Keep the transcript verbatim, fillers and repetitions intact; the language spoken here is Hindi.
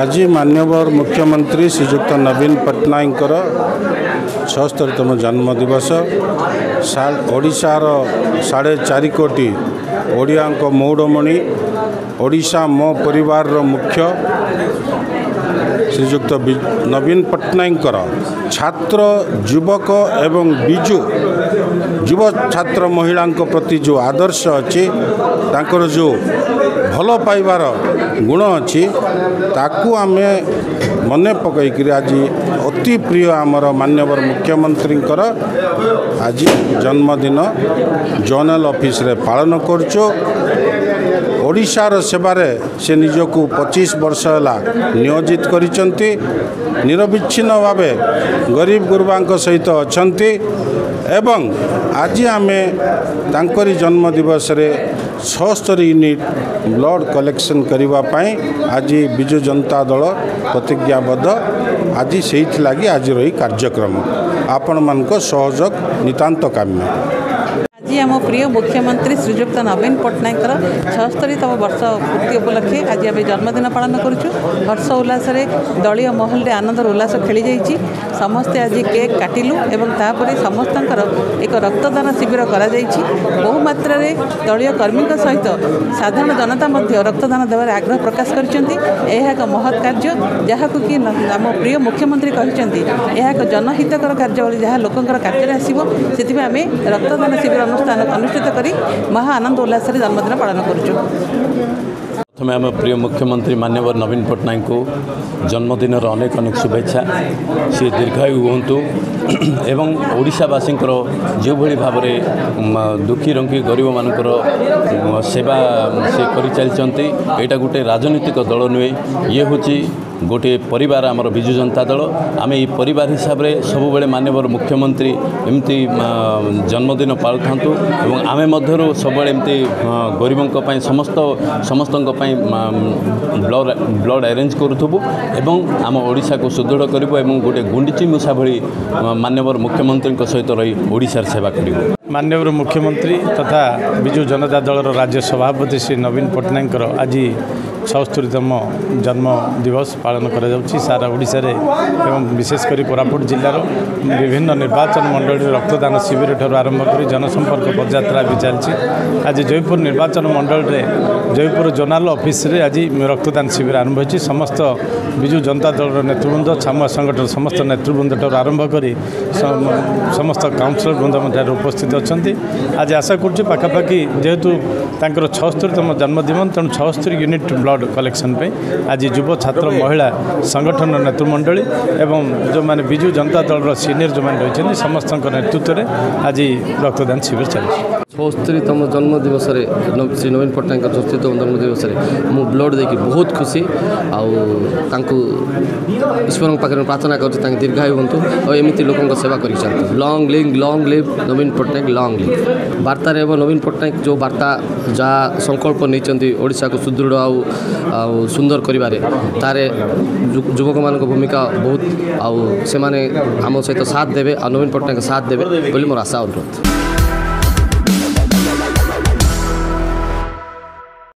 आज माननीय मुख्यमंत्री श्रीजुक्त नवीन पट्टनायक छिहत्तरतम जन्मदिवस ओडिशार साढ़े चार कोटी ओडिया मौड़मणि ओडिशा मो परिवार मुख्य श्रीजुक्त नवीन पट्टनायक छात्र युवक एवं बिजु युव छात्र महिला प्रति जो आदर्श अच्छी तांकर जो भल पाइबार गुण अच्छी ताकू आमे मन पकईकि आज अति प्रिय आमर मान्यवर मुख्यमंत्री आज जन्मदिन जोनल ऑफिस रे पालन करचो ओडिशार सेवारे से निजक पच्चीस वर्ष है नियोजित करिसेंती निरविच्छिन्न भावे गरीब गुरबा सहित अच्छा एवं आज आमे तांकरी जन्मदिवस छिहत्तर यूनिट ब्लड कलेक्शन करिवा पाई आज बिजु जनता दल प्रतिज्ञाबद्ध आज से लगी आज रही कार्यक्रम आपण मान सहयोग नितांत काम्य आम प्रिय मुख्यमंत्री श्रीजुक्त नवीन पट्टनायक छिहत्तरतम वर्ष पूर्ति उपलक्षे आज आम जन्मदिन पालन करुचु हर्ष उल्लास दलीय महल में आनंद उल्लास खेली जाइए समस्ते आज केक काटिलु एवं तापरे समस्त एक रक्तदान शिविर करा बहु मात्रा रे दलीय कर्मी सहित साधारण जनता रक्तदान देवार आग्रह प्रकाश करछन्ती एक महत् कार्य जहाँ कि आम प्रिय मुख्यमंत्री कहते हैं एक जनहितकर कार्य जहाँ लोकंर कार्य आसो से आम रक्तदान शिविर अनुष्ठित करी महा आनंद उल्लास जन्मदिन पालन करुचु। प्रथम आम प्रिय मुख्यमंत्री मान्यवर नवीन पट्टनायक को जन्मदिन अनेक अनेक शुभेच्छा सी दीर्घायु हूँ एवं ओडिशावासी जो भाई भाव में दुखी रंगी गरीब मानकर सेवा से करते यहाँ गोटे राजनीतिक दल नुहे ये हूँ गोटे परिवार आमर बिजु जनता दल आम ये परिवार हिसाब से सबुबले माननीय मुख्यमंत्री एमती जन्मदिन पालु थांतु एवं आमे मध्यरु सबुबले एमती गरीबों का समस्त समस्तों का ब्लड ब्लड अरेंज करूथबु एवं आम ओडिशा को सुदृढ़ करिवो एवं गोटे गुंडीची मूसा भली माननीय मुख्यमंत्री सहित रही ओडिशार सेवा करिवो। माननीय मुख्यमंत्री तथा बिजु जनता दल राज्य सभापति श्री नवीन पट्टनायक आज छिहत्तरतम जन्म दिवस पालन करा जाउछि सारा ओडिशा रे एवं विशेषकर कोरापुट जिलार विभिन्न निर्वाचन मंडली रक्तदान शिविर ठार आरंभ कर जनसंपर्क पदयात्रा भी चलती आज जयपुर निर्वाचन मंडल रे जयपुर जोनाल ऑफिस रे आज रक्तदान शिविर आरंभ होछि समस्त बिजु जनता दल नेतृवृंद छामुआ संगठन समस्त नेतृवृंद ठार आरंभ कर समस्त काउंसिलर वृंद उपस्थित अच्छा आज आशा करुछि पाखापाखि जेहेतु तांकर छिहत्तरतम जन्मदिन तेणु छिहत्तर यूनिट ब्लड कलेक्शन पे आज युवा छात्र महिला संगठन नेतृमंडली एवं जो माने बिजु जनता दल सीनियर जो माने रही समस्त नेतृत्व में आज रक्तदान शिविर चलती छिहत्तरतम जन्मदिवस श्री नवीन पट्टनायक छिहत्तरतम जन्मदिवस मुझे ब्लड देखिए बहुत खुशी आउकू ईश्वर पाखे प्रार्थना कर दीर्घायु हूँ और एमती लोकों सेवा कर long live long live Naveen Patnaik long live वार्ता नवीन पट्टनायक जो वार्ता जहाँ संकल्प नहींशा को सुदृढ़ आउ आउ सुंदर करिवारे तारे युवक मान भूमिका बहुत आउ से माने आम सहित साथ देवे और नवीन पट्टनायक साथ देवे बोली मोर आशा अनुरोध।